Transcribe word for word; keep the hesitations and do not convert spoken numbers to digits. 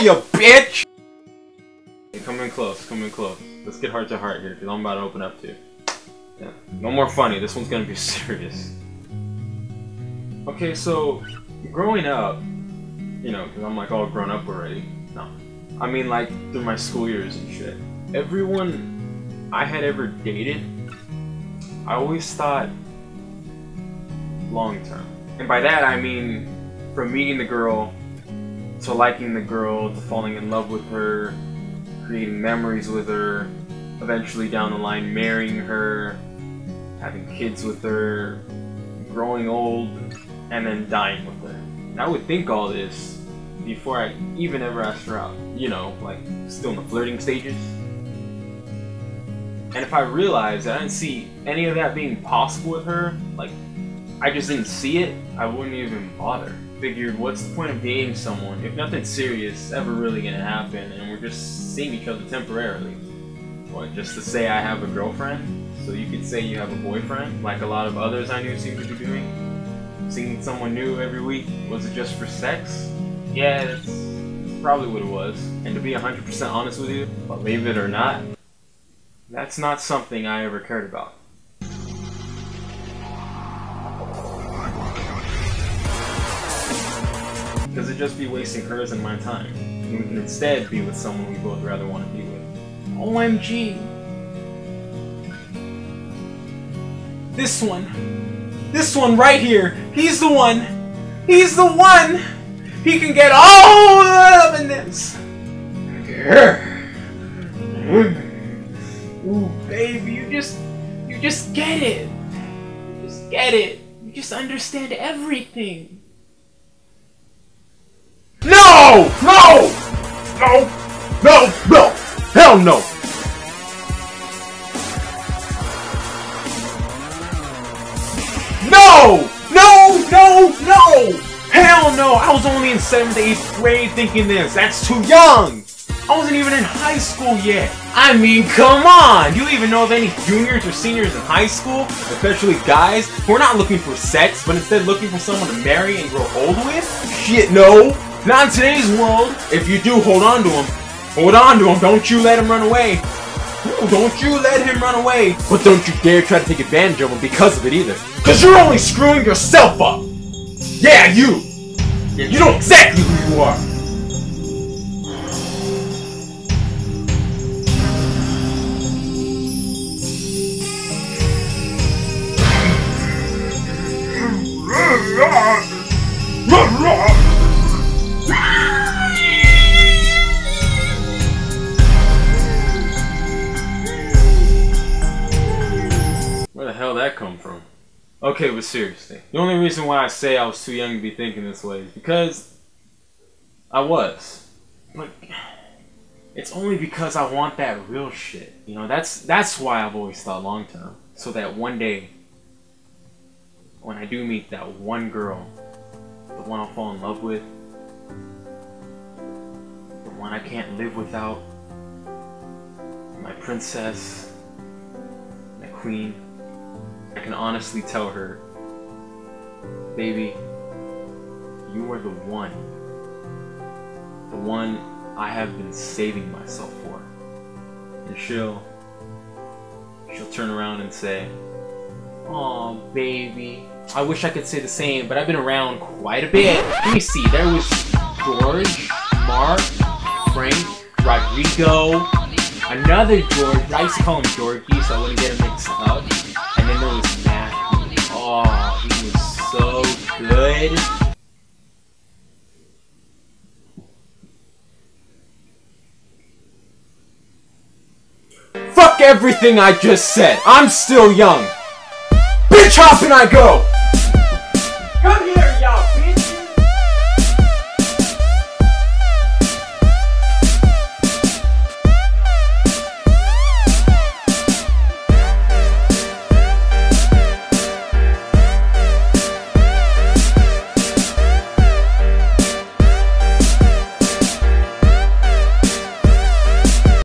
You bitch! Hey, come in close, come in close. Let's get heart to heart here, because I'm about to open up too. Yeah. No more funny, this one's gonna be serious. Okay, so, growing up, you know, because I'm like all grown up already. No. I mean, like, through my school years and shit. Everyone I had ever dated, I always thought long term. And by that, I mean, from meeting the girl, to liking the girl, to falling in love with her, creating memories with her, eventually down the line marrying her, having kids with her, growing old, and then dying with her. And I would think all this before I even ever asked her out, you know, like still in the flirting stages. And if I realized that I didn't see any of that being possible with her, like I just didn't see it, I wouldn't even bother. Figured, what's the point of dating someone if nothing serious ever really gonna happen and we're just seeing each other temporarily? What, just to say I have a girlfriend? So you could say you have a boyfriend, like a lot of others I knew seemed to be doing? Seeing someone new every week, was it just for sex? Yeah, that's, that's probably what it was. And to be one hundred percent honest with you, believe it or not, that's not something I ever cared about. Because it'd just be wasting hers and my time. And we can instead be with someone we both rather want to be with. O M G! This one! This one right here! He's the one! He's the one! He can get all the evidence! Ooh, baby, you just... You just get it! You just get it! You just understand everything! No! No! No! No! No! Hell no! No! No! No! No! Hell no! I was only in seventh to eighth grade thinking this. That's too young! I wasn't even in high school yet. I mean, come on! Do you even know of any juniors or seniors in high school, especially guys, who are not looking for sex, but instead looking for someone to marry and grow old with? Shit, no! Not in today's world. If you do, hold on to him. Hold on to him. Don't you let him run away. Ooh, don't you let him run away. But don't you dare try to take advantage of him because of it either. Because you're only screwing yourself up. Yeah, you. You know exactly who you are. Okay, but seriously, the only reason why I say I was too young to be thinking this way is because I was. But it's only because I want that real shit. You know, that's that's why I've always thought long term. So that one day, when I do meet that one girl, the one I'll fall in love with, the one I can't live without, my princess, my queen, I can honestly tell her, baby, you are the one. The one I have been saving myself for. And she'll, she'll turn around and say, aw, baby. I wish I could say the same, but I've been around quite a bit. Let me see, there was George, Mark, Frank, Rodrigo, another George. I used to call him Georgie, so I wouldn't get him mixed up. And then there was Matthew. Oh, he was so good. Fuck everything I just said. I'm still young. Bitch, how can I go? Come here, y'all.